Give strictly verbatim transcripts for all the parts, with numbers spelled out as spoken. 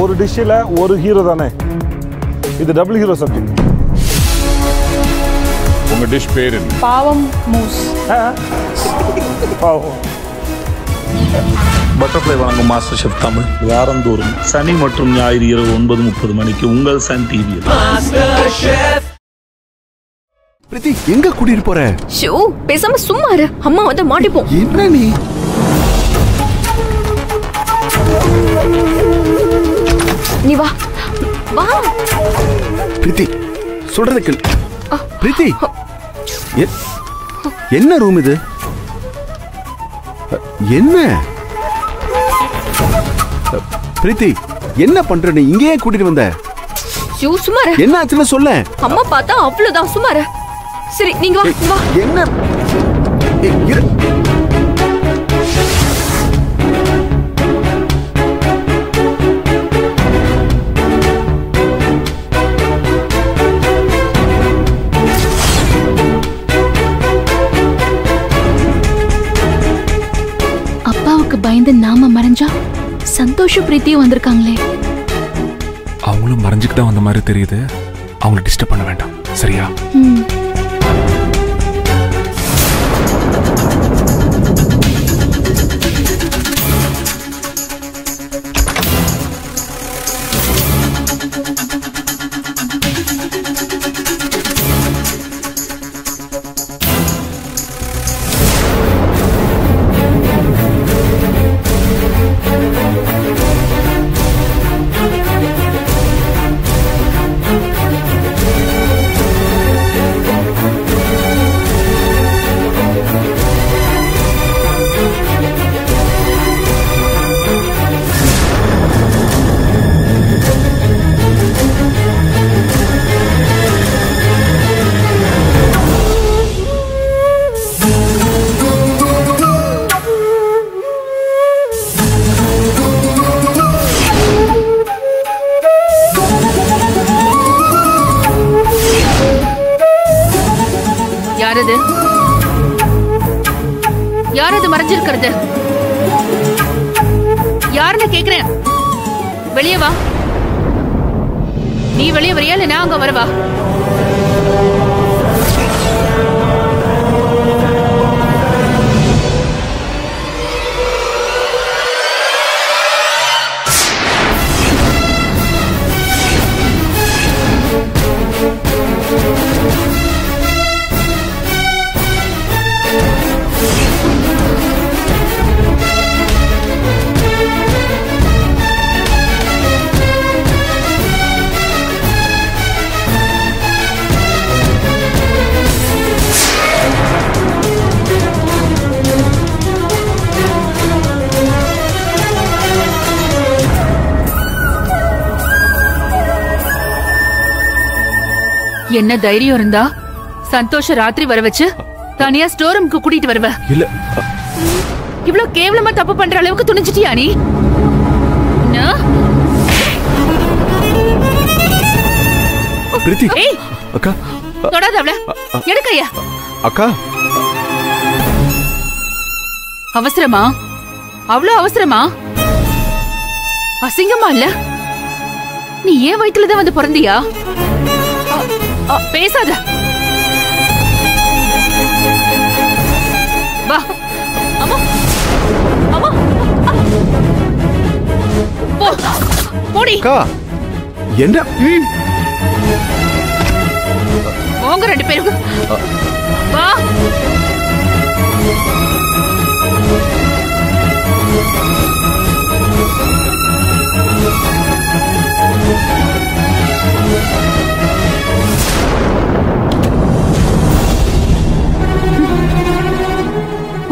ஒரு டிஷ்ல ஒரு ஹீரோ தானே, இது டபுள் ஹீரோ சப்ஜெக்ட். உங்க டிஷ் பேர் என்ன? பாவம் மூஸ். பாவம் பட்டர்ஃப்ளை வணங்கும் மாஸ்டர் ஷெஃப் தமிழ் வாரந்தோறும் சனி மற்றும் ஞாயிறு இரவு ஒன்பது முப்பது மணிக்கு உங்கள் சன் டிவி. பிரீத்தி, எங்க கூட்டிட்டு போற? ஷோ பேசாம சும்மா இரு, அம்மா வந்து மாட்டிப்போம். என்ன நீ? நீ வா வா. பிரீத்தி சொல்றத கேளு. பிரீத்தி, என்ன ரூம் இது? என்ன பிரீத்தி, என்ன பண்ற நீ? இங்கேயே கூட்டிட்டு வந்த? யூ சுமார், என்ன ஆச்சுன்னு சொல்ல. அம்மா பார்த்தா அவ்வளவுதான், சுமார். சரி நீங்க வா வா. என்ன பயந்து நாம மறைஞ்சா சந்தோஷம் பிரீத்தி வந்திருக்காங்களே, அவங்களும் மறைஞ்சுக்கிட்டா வந்த மாதிரி தெரியுது. அவங்களை டிஸ்டர்ப் பண்ண வேண்டாம், சரியா? யாரது மறைஞ்சிருக்கிறது? யாருன்னு கேக்குறேன். வெளியே வா. நீ வெளியே வரியா இல்ல நான் அங்க வரவா? என்ன தைரியம் இருந்தா சந்தோஷ ராத்திரி வர வச்சு தனியா ஸ்டோர் ரூம்க்கு கூட்டிட்டு வருவ? இல்ல, இவ்ளோ கேவலமா தப்பு பண்ற அளவுக்கு துணிஞ்சிட்டியா நீ? பிரீத்தி, அக்கா தொடாத அவள. எடுக்கையா அக்கா? அவசரமா? அவ்வளோ அவசரமா? அசிங்கமா இல்ல? நீ ஏன் வயிற்றுலதான் வந்து பிறந்தியா? பேசாத. வா. அம்மா. அம்மா. போ. போடி. அக்கா. என்ன? போங்க ரெண்டு பேரும். வா.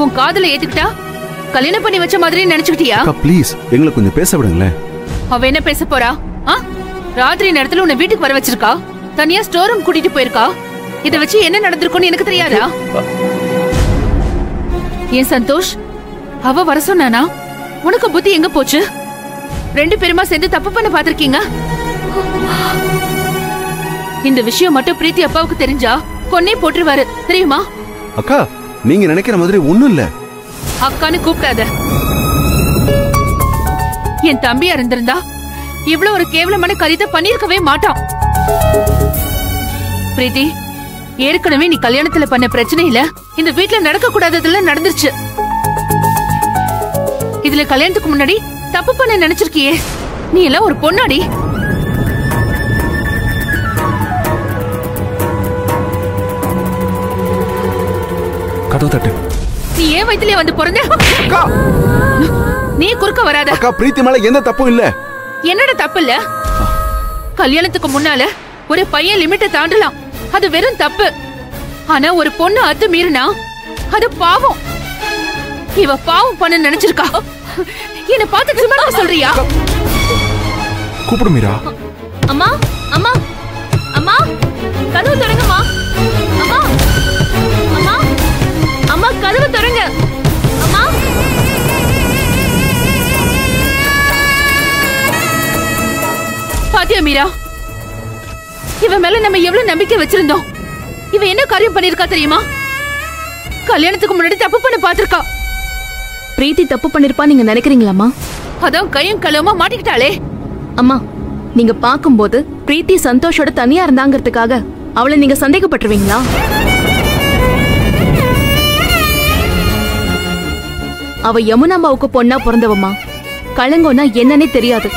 உன் காதல ஏத்துக்கிட்டா கல்யாணம் பண்ணி வச்ச மாதிரி நினைச்சுக்கிட்டியா? ப்ளீஸ் எங்களை கொஞ்சம் பேச விடுங்களேன். அவ என்ன பேச போறா? ராத்திரி நேரத்துல உன்னை வீட்டுக்கு வர வச்சிருக்கா, தனியா ஸ்டோர் ரூம் கூட்டிட்டு போயிருக்கா. இத வச்சு என்ன நடந்திருக்கும்னு எனக்கு தெரியாதா? ஏன் சந்தோஷ் அவ வர சொன்னானா? உனக்கு புத்தி எங்க போச்சு? ரெண்டு பேருமா சேர்ந்து தப்பு பண்ண பாத்திருக்கீங்க. இந்த விஷயம் மட்டும் பிரீத்தி அப்பாவுக்கு தெரிஞ்சா கொன்னே போட்டுருவாரு, தெரியுமா? அக்கா, நீங்க நினைக்கிற மாதிரி ஒண்ணும் இல்ல. அக்கான்னு கூப்பிடாத. என் தம்பியா இருந்திருந்தா இவ்வளவு ஒரு கேவலமான காரியத்தை பண்ணிருக்கவே மாட்டான். பிரீத்தி, ஏற்கனவே நீ கல்யாணத்துல பண்ண பிரச்சனை இல்ல இந்த வீட்டுல நடக்க கூடாததெல்லாம் நடந்துருச்சு. இதுல கல்யாணத்துக்கு முன்னாடி தப்பு பண்ண நினைச்சிருக்கியே, நீ எல்லாம் ஒரு பொண்ணாடி. நீ ஏன் வயிற்றுலயே வந்து பிறந்த? நீ குறுக்க வராத. அக்கா, பிரீத்தி மேல எந்த தப்பும் இல்ல. என்னடா தப்பு இல்ல? கல்யாணத்துக்கு முன்னால ஒரு பையன் லிமிட்டை தாண்டலாம், அது வெறும் தப்பு. ஆனா ஒரு பொண்ணு அது மீறினா அது பாவம். இவ பாவம் பண்ண நினைச்சிருக்கா? என்ன பார்த்து சும்மா சொல்றியா? கூப்பிடு மீரா. அம்மா, அம்மா, அம்மா, கதவு திறங்கம்மா. அம்மா, அம்மா, அம்மா, கதவு திறங்க. அம்மா, பாத்தியா மீரா, இவ மேல நம்ம எவ்வளவு நம்பிக்கை வச்சிருந்தோம். இவ என்ன காரியம் பண்ணிருக்கா தெரியுமா? கல்யாணத்துக்கு முன்னாடி தப்பு பண்ண பாத்திருக்கா. பிரீத்தி தப்பு பண்ணிருப்பா நீங்க நினைக்கிறீங்களாமா? அதான் கையும் கலவுமா மாட்டிக்கிட்டாளே. அம்மா, நீங்க பாக்கும்போது பிரீத்தி சந்தோஷோட தனியா இருந்தாங்கிறதுக்காக அவளை நீங்க சந்தேகப்பட்டுருவீங்களா? அவ யமுனாம்பாவுக்கு பொண்ணா பிறந்தவம்மா. கலங்கோனா என்னன்னே தெரியாது.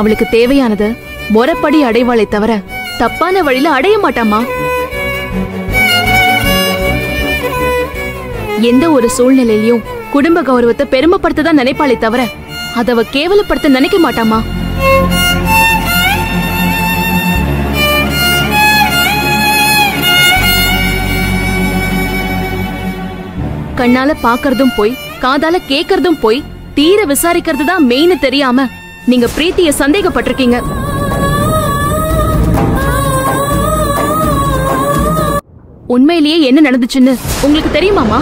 அவளுக்கு தேவையானது மொறப்படி அடைவாளை தவிர தப்பான வழியில அடைய மாட்டாமா. எந்த ஒரு சூழ்நிலையிலும் குடும்ப கௌரவத்தை பெருமைப்படுத்த தான் நினைப்பாளை தவிர அதவ கேவலப்படுத்த நினைக்க மாட்டாமா. கண்ணால பாக்கறதும் போய் காதால கேக்கறதும் போய் தீர விசாரிக்கிறது தான் மெயின்னு தெரியாம நீங்க பிரீத்திய சந்தேகப்பட்டிருக்கீங்க. உண்மையிலேயே என்ன நடந்துச்சுன்னு உங்களுக்கு தெரியுமாமா?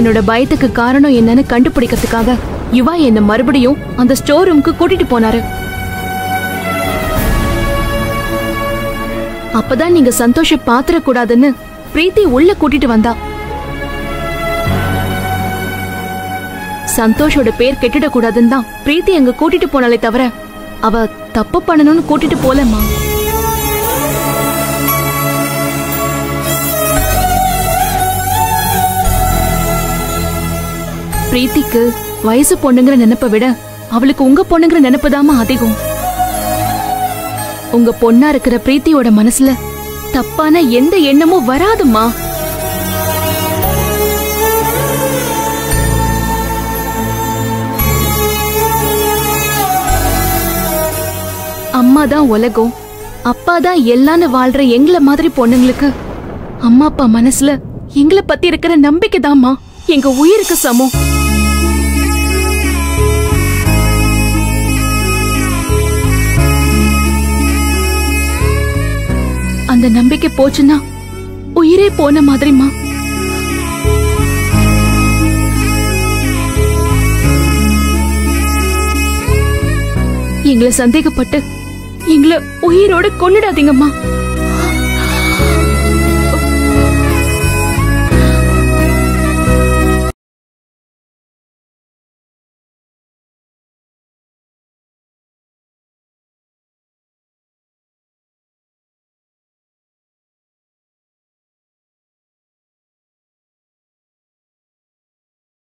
என்னோட பயத்துக்கு காரணம் என்னன்னு கண்டுபிடிக்கிறதுக்காக யுவா என்ன மறுபடியும் அந்த ஸ்டோர் ரூமுக்கு கூட்டிட்டு போனாரு. அப்பதான் நீங்க சந்தோஷ பாத்திர கூடாதுன்னு பிரீத்தி உள்ள கூட்டிட்டு வந்தா. சந்தோஷோட பேர் கெட்டிட கூடாதுன்னு தான் பிரீத்தி அங்க கூட்டிட்டு போனாலே தவிர அவ தப்பு பண்ணணும்னு கூட்டிட்டு போலமா. பிரீத்திக்கு வயசு பொண்ணுங்கிற நினைப்பை விட அவளுக்கு உங்க பொண்ணுங்கிற நினைப்புதாமா அதிகம். உங்க பொண்ணா இருக்கிற பிரீத்தியோட மனசுல தப்பான எந்த எண்ணமும் வராதுமா. அம்மா தான் உலகம், அப்பா தான் எல்லான்னு வாழ்ற எங்களை மாதிரி பொண்ணுங்களுக்கு அம்மா அப்பா மனசுல எங்களை பத்தி இருக்கிற நம்பிக்கை தாமா எங்க உயிருக்கு சமம். அந்த நம்பிக்கை போச்சுன்னா உயிரே போன மாதிரிமா. எங்களை சந்தேகப்பட்டு எங்களை உயிரோட கொன்னுடாதீங்கம்மா.